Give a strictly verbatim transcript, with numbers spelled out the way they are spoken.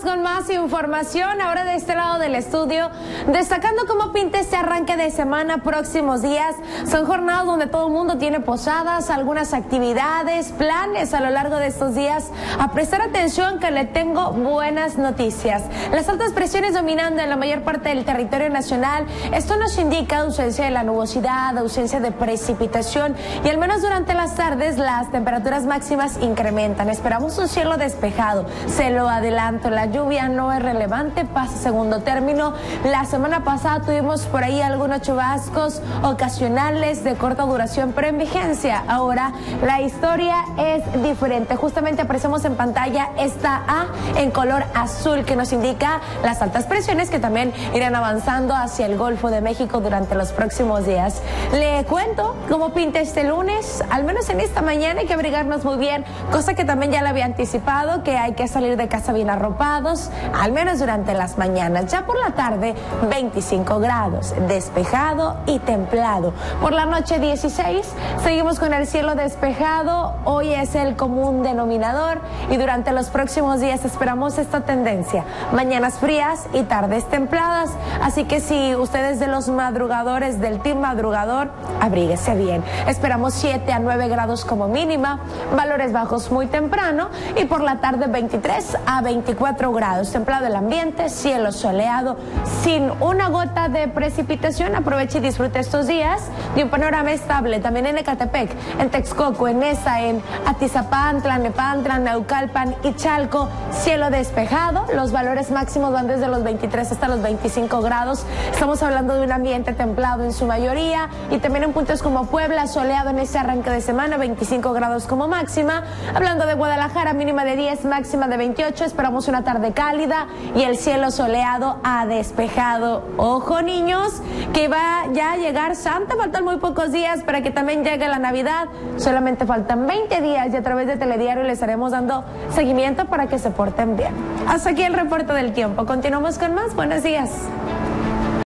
Regresamos con más información, ahora de este lado del estudio, destacando cómo pinta este arranque de semana, próximos días. Son jornadas donde todo el mundo tiene posadas, algunas actividades, planes a lo largo de estos días. A prestar atención, que le tengo buenas noticias. Las altas presiones dominando en la mayor parte del territorio nacional, esto nos indica ausencia de la nubosidad, ausencia de precipitación y al menos durante las tardes las temperaturas máximas incrementan. Esperamos un cielo despejado, se lo adelanto, la lluvia no es relevante, pasa segundo término. La semana pasada tuvimos por ahí algunos chubascos ocasionales de corta duración, pero en vigencia. Ahora la historia es diferente. Justamente aparecemos en pantalla esta A en color azul que nos indica las altas presiones que también irán avanzando hacia el Golfo de México durante los próximos días. Le cuento cómo pinta este lunes, al menos en esta mañana hay que abrigarnos muy bien, cosa que también ya la había anticipado, que hay que salir de casa bien arropados, al menos durante las mañanas. Ya por la tarde, veinticinco grados, despejado y templado. Por la noche, dieciséis, seguimos con el cielo despejado, hoy es el común denominador y durante los próximos días esperamos esta tendencia, mañanas frías y tardes templadas, así que si ustedes de los madrugadores, del team madrugador, abríguese bien. Esperamos siete a nueve grados como mínima, valores bajos muy temprano y por la tarde veintitrés a veinticuatro grados, templado el ambiente, cielo soleado, sin una gota de precipitación. Aproveche y disfrute estos días de un panorama estable, también en Ecatepec, en Texcoco, en Nesa, en Atizapán, Tlalnepantla, Naucalpan y Chalco, cielo despejado, los valores máximos van desde los veintitrés hasta los veinticinco grados, estamos hablando de un ambiente templado en su mayoría y también en puntos como Puebla, soleado en este arranque de semana, veinticinco grados como máxima. Hablando de Guadalajara, mínima de diez, máxima de veintiocho, esperamos una tarde cálida y el cielo soleado a despejado. Ojo niños, que va ya a llegar Santa, faltan muy pocos días para que también llegue la Navidad, solamente faltan veinte días y a través de Telediario les estaremos dando seguimiento para que se porten bien. Hasta aquí el reporte del tiempo, continuamos con más, buenos días.